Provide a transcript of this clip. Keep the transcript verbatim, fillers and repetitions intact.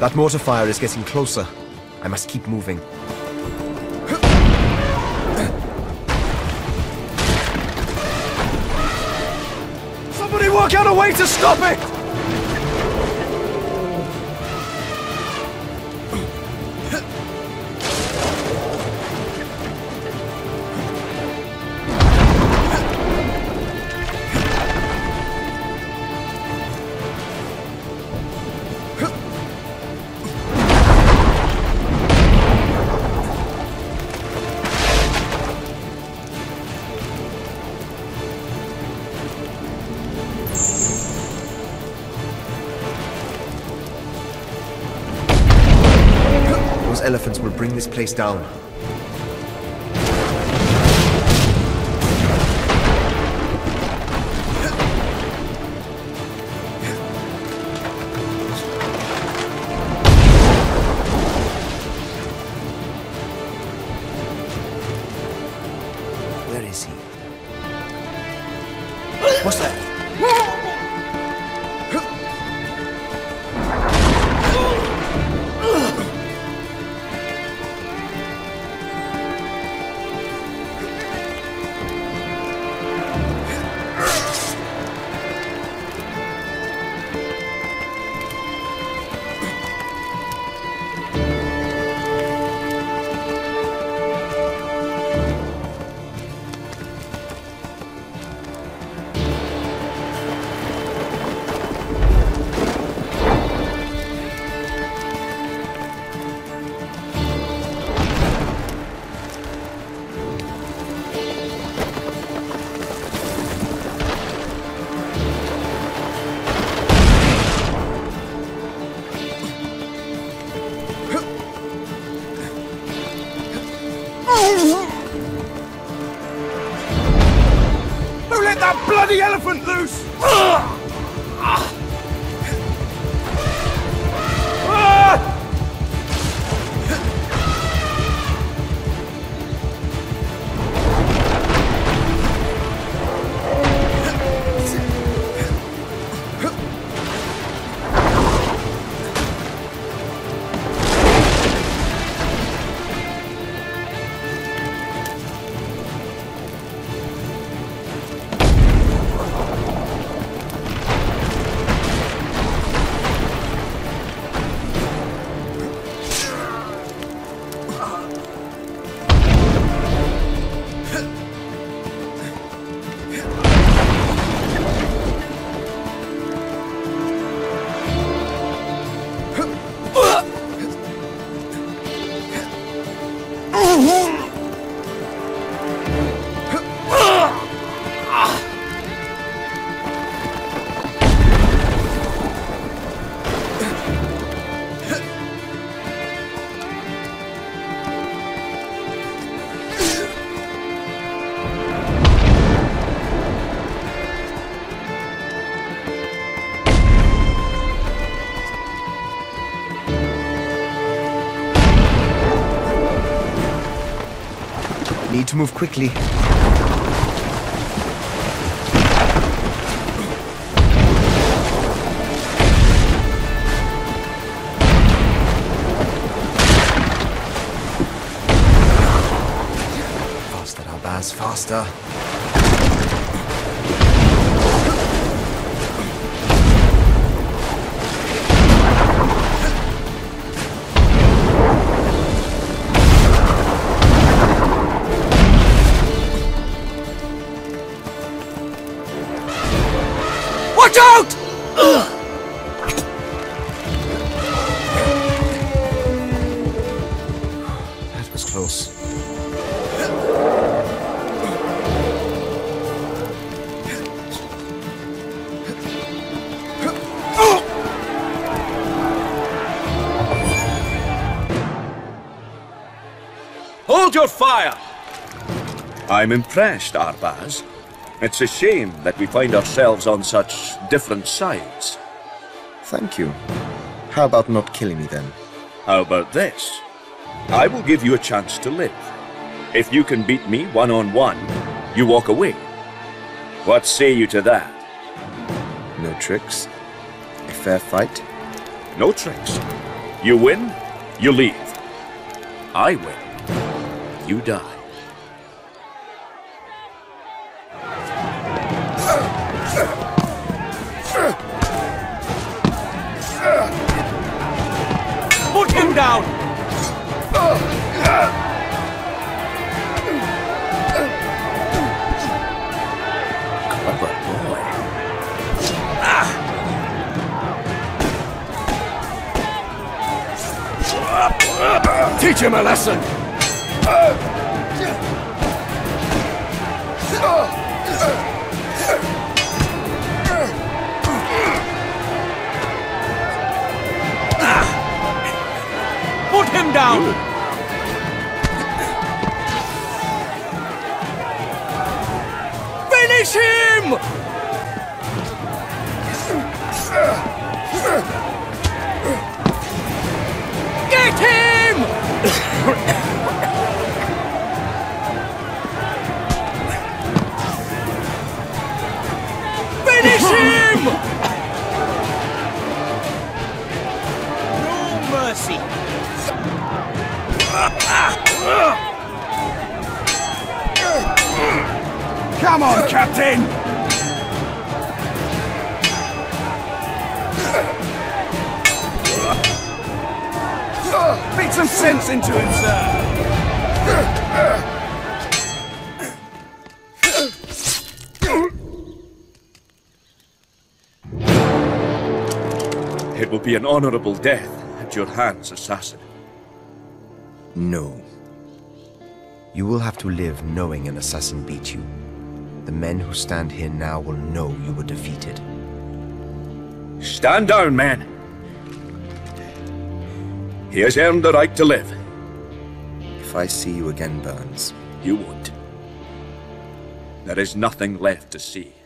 That mortar fire is getting closer. I must keep moving. Somebody work out a way to stop it! Elephants will bring this place down. Where is he? What's that? The elephant loose! Need to move quickly. Faster, Arbaaz, faster. Hold your fire! I'm impressed, Arbaaz. It's a shame that we find ourselves on such different sides. Thank you. How about not killing me then? How about this? I will give you a chance to live. If you can beat me one-on-one, you walk away. What say you to that? No tricks. A fair fight. No tricks. You win, you leave. I win, you die. Put him down! Clever boy. Ah. Teach him a lesson! Him down. Good. Finish him. Get him. Finish him. No mercy. Come on, Captain! Beat some sense into him, sir! It will be an honorable death at your hands, assassin. No. You will have to live knowing an assassin beat you. The men who stand here now will know you were defeated. Stand down, men! He has earned the right to live. If I see you again, Burns... You won't. There is nothing left to see.